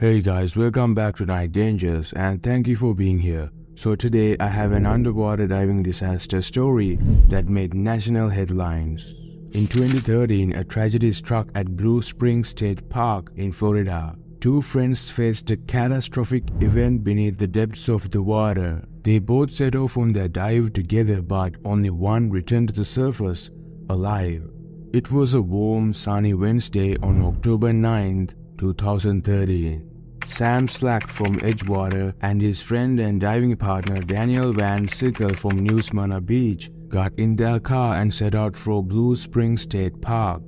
Hey guys, welcome back to Night Dangers and thank you for being here. So today I have an underwater diving disaster story that made national headlines. In 2013, a tragedy struck at Blue Springs State Park in Florida. Two friends faced a catastrophic event beneath the depths of the water. They both set off on their dive together, but only one returned to the surface alive. It was a warm, sunny Wednesday on October 9th, 2013. Sam Slack from Edgewater and his friend and diving partner Daniel Van Sickle from New Smyrna Beach got in their car and set out for Blue Springs State Park.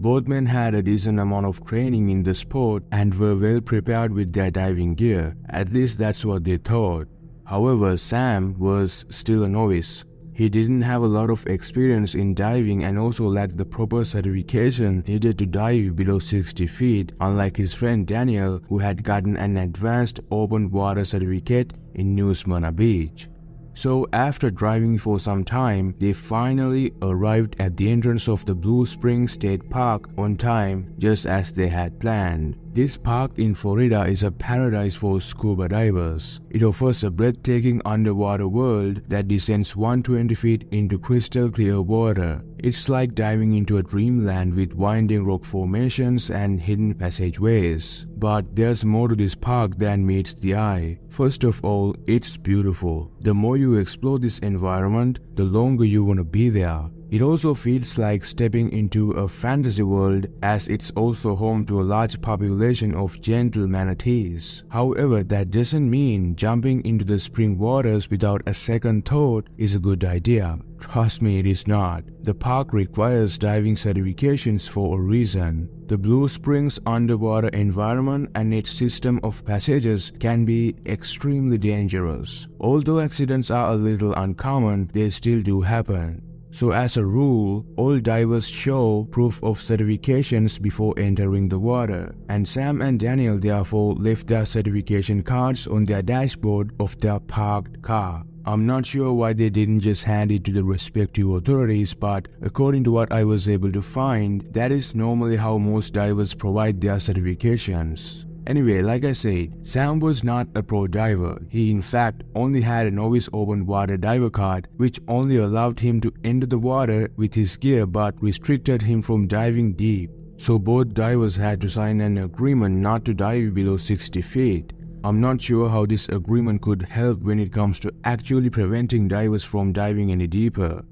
Both men had a decent amount of training in the sport and were well prepared with their diving gear, at least that's what they thought. However, Sam was still a novice. He didn't have a lot of experience in diving and also lacked the proper certification needed to dive below 60 feet, unlike his friend Daniel, who had gotten an advanced open water certificate in New Smyrna Beach. So after driving for some time, they finally arrived at the entrance of the Blue Springs State Park on time, just as they had planned. This park in Florida is a paradise for scuba divers. It offers a breathtaking underwater world that descends 120 feet into crystal clear water. It's like diving into a dreamland with winding rock formations and hidden passageways. But there's more to this park than meets the eye. First of all, it's beautiful. The more you explore this environment, the longer you want to be there. It also feels like stepping into a fantasy world, as it's also home to a large population of gentle manatees. However, that doesn't mean jumping into the spring waters without a second thought is a good idea. Trust me, it is not. The park requires diving certifications for a reason. The Blue Springs underwater environment and its system of passages can be extremely dangerous. Although accidents are a little uncommon, they still do happen. So as a rule, all divers show proof of certifications before entering the water, and Sam and Daniel therefore left their certification cards on their dashboard of their parked car. I'm not sure why they didn't just hand it to the respective authorities, but according to what I was able to find, that is normally how most divers provide their certifications. Anyway, like I said, Sam was not a pro diver. He in fact only had a novice open water diver card, which only allowed him to enter the water with his gear but restricted him from diving deep. So both divers had to sign an agreement not to dive below 60 feet. I'm not sure how this agreement could help when it comes to actually preventing divers from diving any deeper.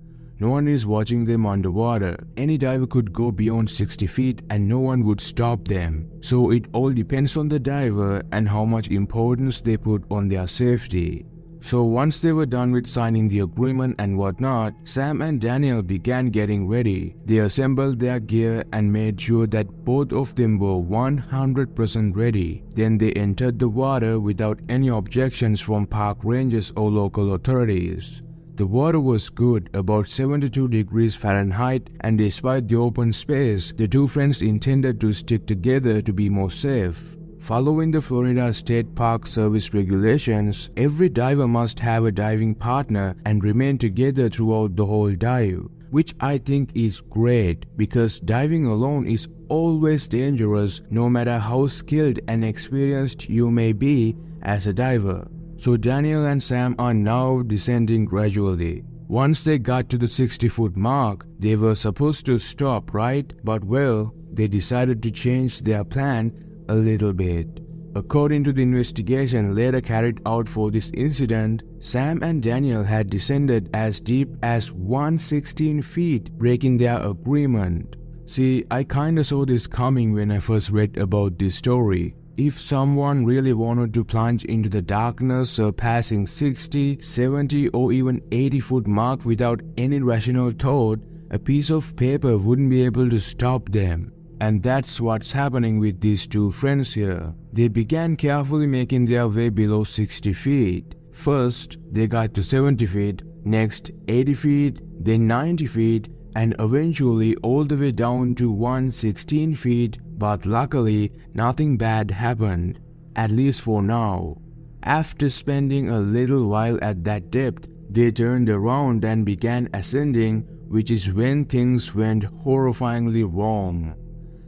No one is watching them underwater. Any diver could go beyond 60 feet and no one would stop them. So it all depends on the diver and how much importance they put on their safety. So once they were done with signing the agreement and whatnot, Sam and Daniel began getting ready. They assembled their gear and made sure that both of them were 100% ready. Then they entered the water without any objections from park rangers or local authorities. The water was good, about 72 degrees Fahrenheit, and despite the open space, the two friends intended to stick together to be more safe. Following the Florida State Park Service regulations, every diver must have a diving partner and remain together throughout the whole dive, which I think is great because diving alone is always dangerous no matter how skilled and experienced you may be as a diver. So Daniel and Sam are now descending gradually. Once they got to the 60-foot mark, they were supposed to stop, right? But well, they decided to change their plan a little bit. According to the investigation later carried out for this incident, Sam and Daniel had descended as deep as 116 feet, breaking their agreement. See, I kinda saw this coming when I first read about this story. If someone really wanted to plunge into the darkness surpassing 60, 70 or even 80-foot mark without any rational thought, a piece of paper wouldn't be able to stop them. And that's what's happening with these two friends here. They began carefully making their way below 60 feet. First, they got to 70 feet, next 80 feet, then 90 feet, and eventually all the way down to 116 feet, but luckily nothing bad happened, at least for now. After spending a little while at that depth, they turned around and began ascending, which is when things went horrifyingly wrong.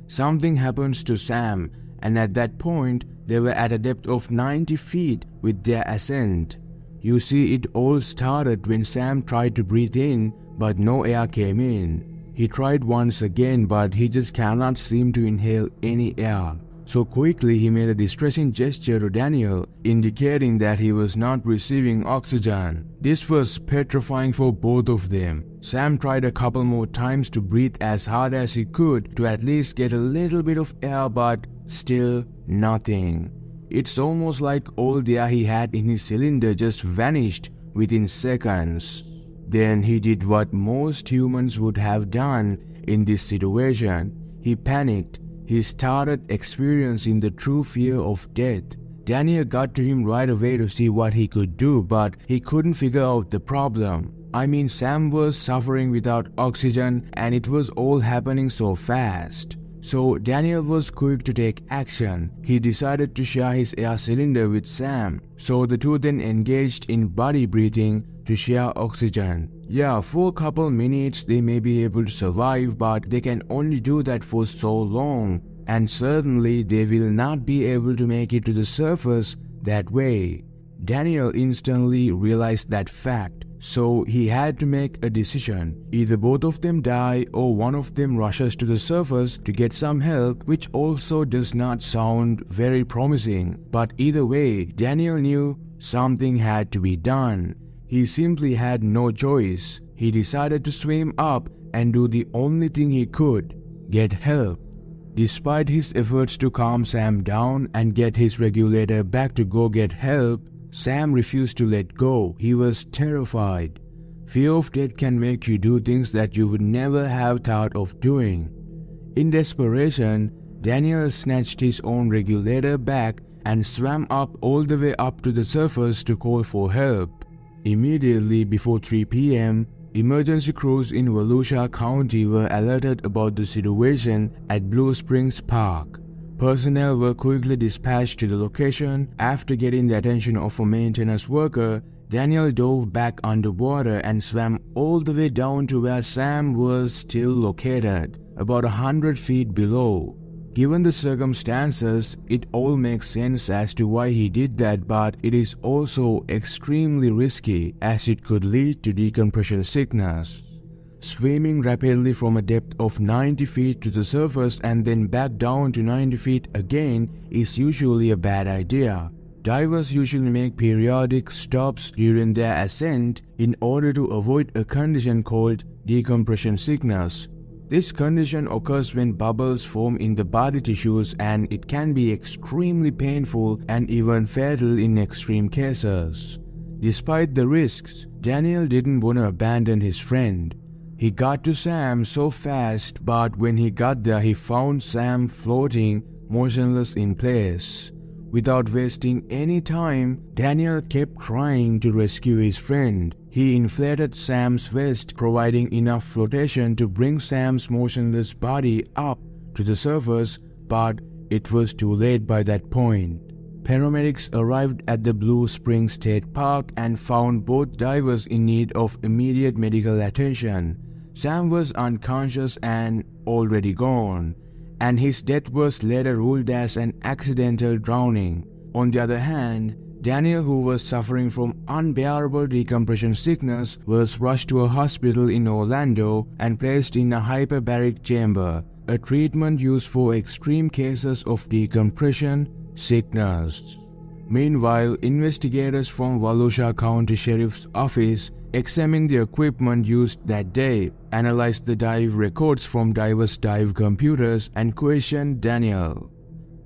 Something happens to Sam and at that point they were at a depth of 90 feet with their ascent. You see, it all started when Sam tried to breathe in, but no air came in. He tried once again, but he just cannot seem to inhale any air. So quickly he made a distressing gesture to Daniel, indicating that he was not receiving oxygen. This was petrifying for both of them. Sam tried a couple more times to breathe as hard as he could to at least get a little bit of air, but still nothing. It's almost like all the air he had in his cylinder just vanished within seconds. Then he did what most humans would have done in this situation. He panicked. He started experiencing the true fear of death. Daniel got to him right away to see what he could do, but he couldn't figure out the problem. I mean, Sam was suffering without oxygen and it was all happening so fast. So Daniel was quick to take action. He decided to share his air cylinder with Sam. So the two then engaged in body breathing to share oxygen. Yeah, for a couple minutes they may be able to survive, but they can only do that for so long, and certainly they will not be able to make it to the surface that way. Daniel instantly realized that fact, so he had to make a decision. Either both of them die or one of them rushes to the surface to get some help, which also does not sound very promising. But either way, Daniel knew something had to be done. He simply had no choice. He decided to swim up and do the only thing he could, get help. Despite his efforts to calm Sam down and get his regulator back to go get help, Sam refused to let go. He was terrified. Fear of death can make you do things that you would never have thought of doing. In desperation, Daniel snatched his own regulator back and swam up all the way up to the surface to call for help. Immediately before 3 p.m., emergency crews in Volusia County were alerted about the situation at Blue Springs Park. Personnel were quickly dispatched to the location. After getting the attention of a maintenance worker, Daniel dove back underwater and swam all the way down to where Sam was still located, about 100 feet below. Given the circumstances, it all makes sense as to why he did that, but it is also extremely risky as it could lead to decompression sickness. Swimming rapidly from a depth of 90 feet to the surface and then back down to 90 feet again is usually a bad idea. Divers usually make periodic stops during their ascent in order to avoid a condition called decompression sickness. This condition occurs when bubbles form in the body tissues, and it can be extremely painful and even fatal in extreme cases. Despite the risks, Daniel didn't want to abandon his friend. He got to Sam so fast, but when he got there he found Sam floating, motionless in place. Without wasting any time, Daniel kept trying to rescue his friend. He inflated Sam's vest, providing enough flotation to bring Sam's motionless body up to the surface, but it was too late by that point. Paramedics arrived at the Blue Springs State Park and found both divers in need of immediate medical attention. Sam was unconscious and already gone, and his death was later ruled as an accidental drowning. On the other hand, Daniel, who was suffering from unbearable decompression sickness, was rushed to a hospital in Orlando and placed in a hyperbaric chamber, a treatment used for extreme cases of decompression sickness. Meanwhile, investigators from Volusia County Sheriff's Office examined the equipment used that day, analyzed the dive records from divers' dive computers, and questioned Daniel.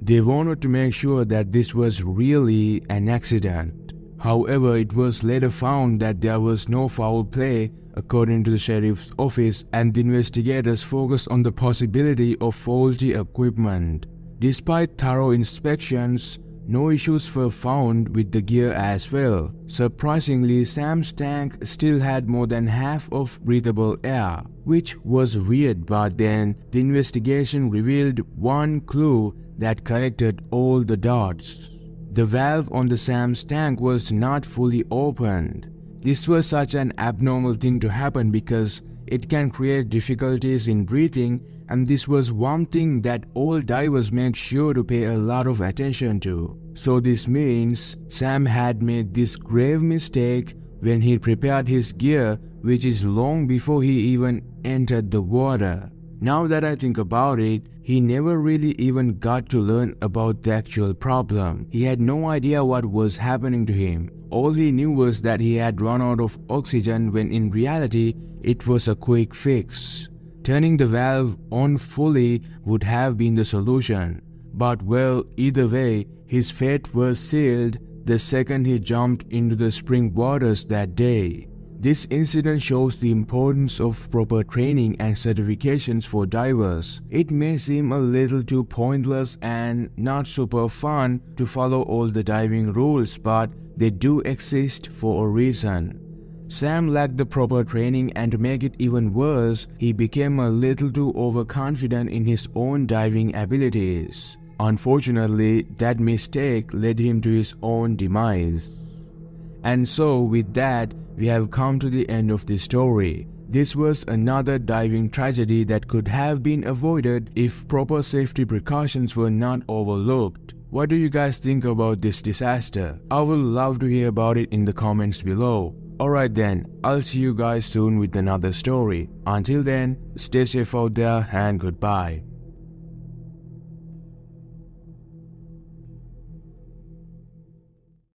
They wanted to make sure that this was really an accident. However, it was later found that there was no foul play, according to the sheriff's office, and the investigators focused on the possibility of faulty equipment. Despite thorough inspections, no issues were found with the gear as well. Surprisingly, Sam's tank still had more than half of breathable air, which was weird, but then the investigation revealed one clue that connected all the dots. The valve on the Sam's tank was not fully opened. This was such an abnormal thing to happen because It can create difficulties in breathing, and this was one thing that all divers made sure to pay a lot of attention to. So this means Sam had made this grave mistake when he prepared his gear, which is long before he even entered the water. Now that I think about it, he never really even got to learn about the actual problem. He had no idea what was happening to him. All he knew was that he had run out of oxygen, when in reality, it was a quick fix. Turning the valve on fully would have been the solution. But well, either way, his fate was sealed the second he jumped into the spring waters that day. This incident shows the importance of proper training and certifications for divers. It may seem a little too pointless and not super fun to follow all the diving rules, but they do exist for a reason. Sam lacked the proper training, and to make it even worse, he became a little too overconfident in his own diving abilities. Unfortunately, that mistake led him to his own demise. And so with that, we have come to the end of this story. This was another diving tragedy that could have been avoided if proper safety precautions were not overlooked. What do you guys think about this disaster? I would love to hear about it in the comments below. Alright then, I'll see you guys soon with another story. Until then, stay safe out there and goodbye.